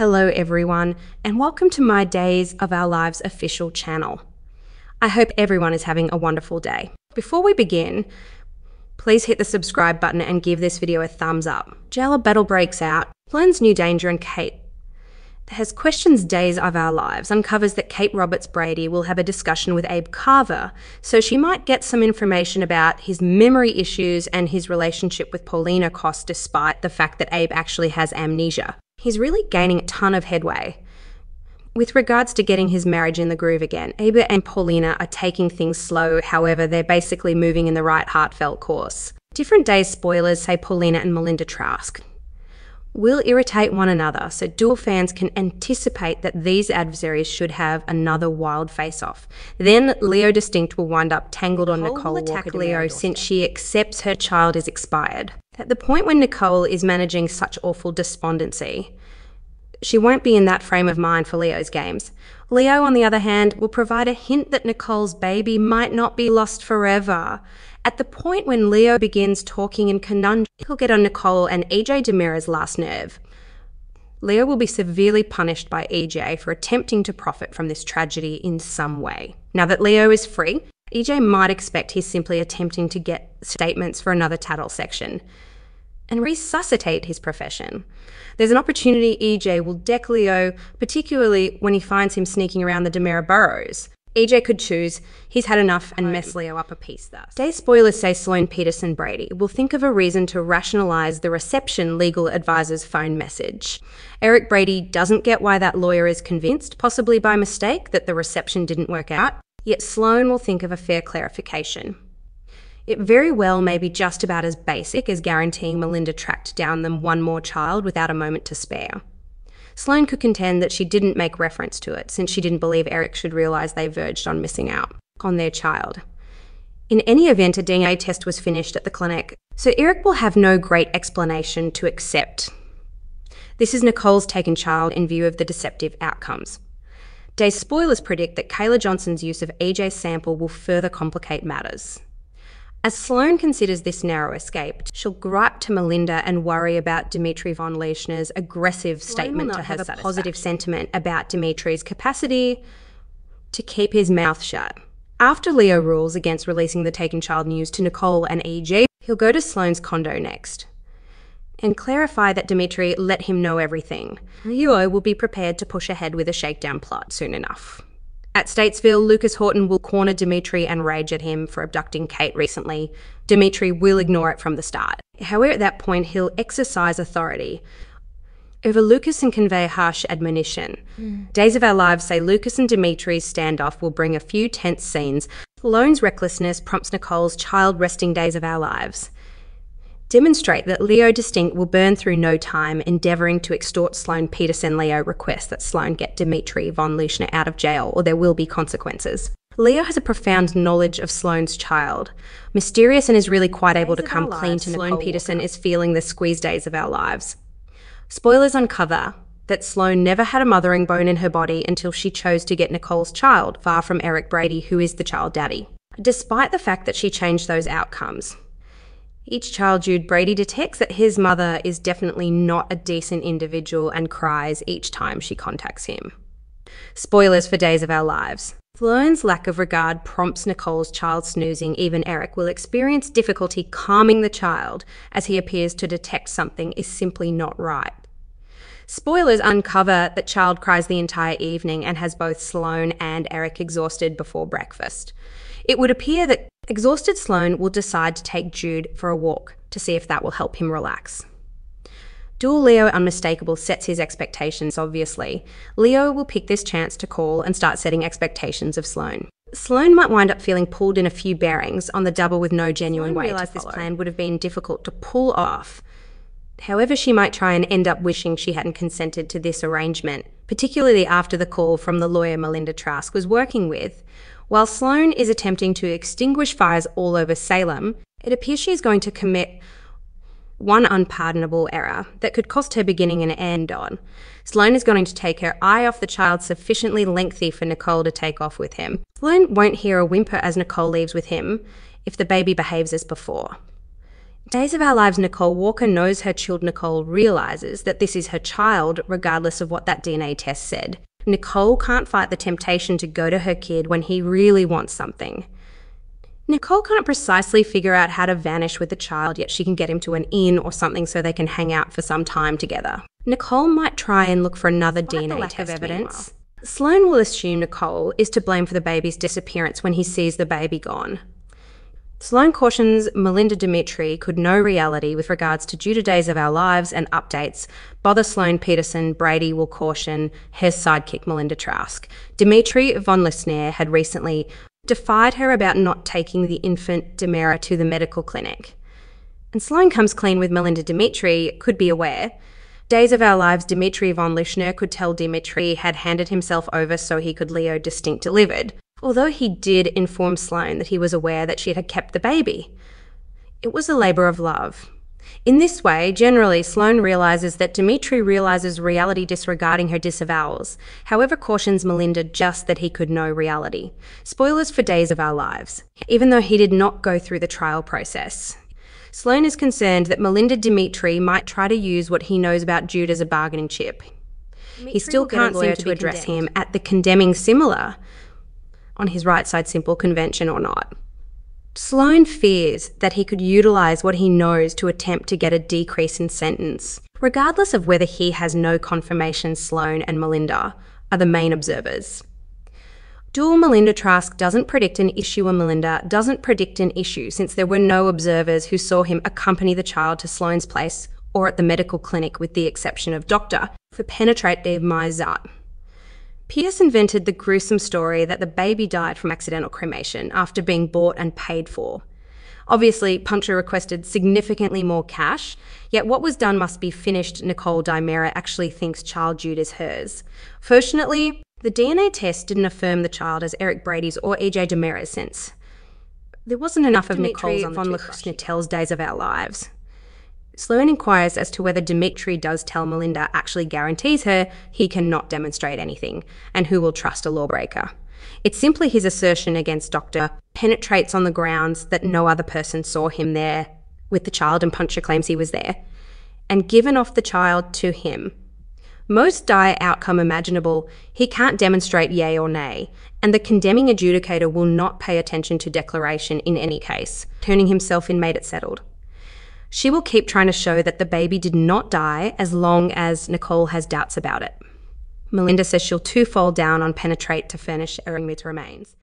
Hello everyone, and welcome to my Days of Our Lives official channel. I hope everyone is having a wonderful day. Before we begin, please hit the subscribe button and give this video a thumbs up. Jailer battle breaks out, learns new danger, and Kate has questions Days of Our Lives, uncovers that Kate Roberts Brady will have a discussion with Abe Carver, so she might get some information about his memory issues and his relationship with Paulina Cost, despite the fact that Abe actually has amnesia. He's really gaining a ton of headway with regards to getting his marriage in the groove again. Abe and Paulina are taking things slow, however, they're basically moving in the right heartfelt course. Different Days spoilers say Paulina and Melinda Trask will irritate one another, so dual fans can anticipate that these adversaries should have another wild face-off. Then Leo Distinct will wind up tangled on Nicole will attack Leo since she accepts her child is expired. At the point when Nicole is managing such awful despondency, she won't be in that frame of mind for Leo's games. Leo, on the other hand, will provide a hint that Nicole's baby might not be lost forever. At the point when Leo begins talking in conundrum, he'll get on Nicole and EJ DiMera's last nerve. Leo will be severely punished by EJ for attempting to profit from this tragedy in some way. Now that Leo is free, EJ might expect he's simply attempting to get statements for another tattle section and resuscitate his profession. There's an opportunity EJ will deck Leo, particularly when he finds him sneaking around the DeMera Burrows. EJ could choose, he's had enough, and mess Leo up a piece thus. Day spoilers say Sloan Petersen Brady will think of a reason to rationalise the reception legal advisor's phone message. Eric Brady doesn't get why that lawyer is convinced, possibly by mistake, that the reception didn't work out, yet Sloan will think of a fair clarification. It very well may be just about as basic as guaranteeing Melinda tracked down them one more child without a moment to spare. Sloan could contend that she didn't make reference to it, since she didn't believe Eric should realise they verged on missing out on their child. In any event, a DNA test was finished at the clinic, so Eric will have no great explanation to accept. This is Nicole's taken child in view of the deceptive outcomes. Days spoilers predict that Kayla Johnson's use of EJ's sample will further complicate matters. As Sloan considers this narrow escape, she'll gripe to Melinda and worry about Dimitri von Leuschner's aggressive statement to her satisfaction. Sloan will not have a positive sentiment about Dimitri's capacity to keep his mouth shut. After Leo rules against releasing the taken child news to Nicole and EJ, he'll go to Sloan's condo next and clarify that Dimitri let him know everything. Leo will be prepared to push ahead with a shakedown plot soon enough. At Statesville, Lucas Horton will corner Dimitri and rage at him for abducting Kate recently. Dimitri will ignore it from the start. However, at that point, he'll exercise authority over Lucas and convey harsh admonition. Days of Our Lives say Lucas and Dimitri's standoff will bring a few tense scenes. Sloan's recklessness prompts Nicole's child resting Days of Our Lives demonstrate that Leo Distinct will burn through no time endeavouring to extort Sloan Petersen. Leo requests that Sloan get Dimitri von Leuschner out of jail, or there will be consequences. Leo has a profound knowledge of Sloan's child, mysterious, and is really quite able to come clean to Nicole. Sloan Petersen is feeling the squeeze Days of Our Lives. Spoilers uncover that Sloan never had a mothering bone in her body until she chose to get Nicole's child, far from Eric Brady, who is the child daddy. Despite the fact that she changed those outcomes, each child Jude Brady detects that his mother is definitely not a decent individual and cries each time she contacts him. Spoilers for Days of Our Lives. Sloan's lack of regard prompts Nicole's child snoozing. Even Eric will experience difficulty calming the child as he appears to detect something is simply not right. Spoilers uncover that child cries the entire evening and has both Sloan and Eric exhausted before breakfast. It would appear that exhausted Sloan will decide to take Jude for a walk to see if that will help him relax. Dual Leo Unmistakable sets his expectations, obviously. Leo will pick this chance to call and start setting expectations of Sloan. Sloan might wind up feeling pulled in a few bearings on the double with no genuine way to follow. Sloan realised this plan would have been difficult to pull off. However, she might try and end up wishing she hadn't consented to this arrangement, particularly after the call from the lawyer Melinda Trask was working with. While Sloan is attempting to extinguish fires all over Salem, it appears she is going to commit one unpardonable error that could cost her beginning and end on. Sloan is going to take her eye off the child sufficiently lengthy for Nicole to take off with him. Sloan won't hear a whimper as Nicole leaves with him if the baby behaves as before. Days of Our Lives' Nicole Walker knows her chilled Nicole realises that this is her child, regardless of what that DNA test said. Nicole can't fight the temptation to go to her kid when he really wants something. Nicole can't precisely figure out how to vanish with the child, yet she can get him to an inn or something so they can hang out for some time together. Nicole might try and look for another DNA test evidence. Sloan will assume Nicole is to blame for the baby's disappearance when he sees the baby gone. Sloan cautions Melinda Dimitri could know reality with regards to due to Days of Our Lives and updates. Bother Sloan Petersen Brady will caution her sidekick Melinda Trask. Dimitri von Leuschner had recently defied her about not taking the infant DeMera to the medical clinic. And Sloan comes clean with Melinda Dimitri could be aware. Days of Our Lives, Dimitri von Leuschner could tell Dimitri had handed himself over so he could Leo Distinct delivered, although he did inform Sloan that he was aware that she had kept the baby. It was a labour of love. In this way, generally, Sloan realises that Dimitri realises reality disregarding her disavowals, however cautions Melinda just that he could know reality. Spoilers for Days of Our Lives, even though he did not go through the trial process. Sloan is concerned that Melinda Dimitri might try to use what he knows about Jude as a bargaining chip. Dimitri he still can't seem to address him at the condemning similar on his right side simple convention or not. Sloan fears that he could utilise what he knows to attempt to get a decrease in sentence, regardless of whether he has no confirmation. Sloan and Melinda are the main observers. Dual Melinda Trask doesn't predict an issue, and Melinda doesn't predict an issue since there were no observers who saw him accompany the child to Sloane's place or at the medical clinic, with the exception of Dr. for penetrative myzat. Pierce invented the gruesome story that the baby died from accidental cremation after being bought and paid for. Obviously, Puncher requested significantly more cash, yet what was done must be finished. Nicole DiMera actually thinks child Jude is hers. Fortunately, the DNA test didn't affirm the child as Eric Brady's or EJ DiMera's, since there wasn't enough of Dimitri Nicole's on von Leuschner tells Days of Our Lives. Sloan inquires as to whether Dimitri does tell Melinda actually guarantees her he cannot demonstrate anything, and who will trust a lawbreaker. It's simply his assertion against Doctor penetrates on the grounds that no other person saw him there with the child, and Puncher claims he was there, and given off the child to him. Most dire outcome imaginable, he can't demonstrate yay or nay, and the condemning adjudicator will not pay attention to declaration in any case, turning himself in made it settled. She will keep trying to show that the baby did not die as long as Nicole has doubts about it. Melinda says she'll twofold down on penetrate to furnish Erringmid's remains.